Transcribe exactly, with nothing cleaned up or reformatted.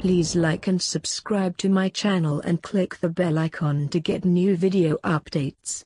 Please like and subscribe to my channel and click the bell icon to get new video updates.